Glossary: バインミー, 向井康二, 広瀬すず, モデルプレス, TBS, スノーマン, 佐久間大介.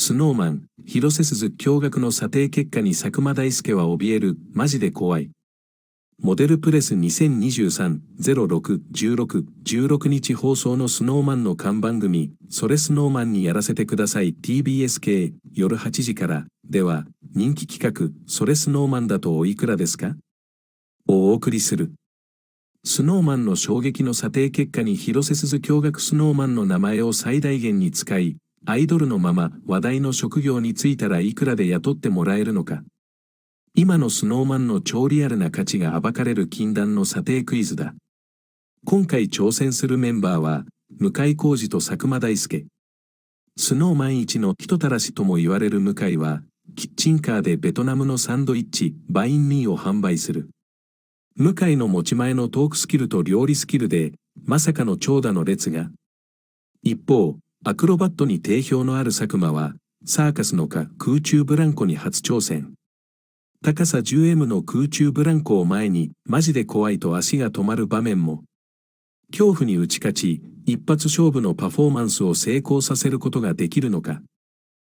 スノーマン、広瀬すず驚愕の査定結果に佐久間大介は怯える、マジで怖い。モデルプレス 2023-06-16 日放送のスノーマンの看板組、それスノーマンにやらせてください TBS 系、夜8時から、では、人気企画、それスノーマンだとおいくらですかをお送りする。スノーマンの衝撃の査定結果に広瀬すず驚愕スノーマンの名前を最大限に使い、アイドルのまま話題の職業に就いたらいくらで雇ってもらえるのか。今のスノーマンの超リアルな価値が暴かれる禁断の査定クイズだ。今回挑戦するメンバーは、向井康二と佐久間大介。スノーマン一の人たらしとも言われる向井は、キッチンカーでベトナムのサンドイッチ、バインミーを販売する。向井の持ち前のトークスキルと料理スキルで、まさかの長蛇の列が。一方、アクロバットに定評のある佐久間は、サーカスの空中ブランコに初挑戦。高さ 10m の空中ブランコを前に、マジで怖いと足が止まる場面も。恐怖に打ち勝ち、一発勝負のパフォーマンスを成功させることができるのか。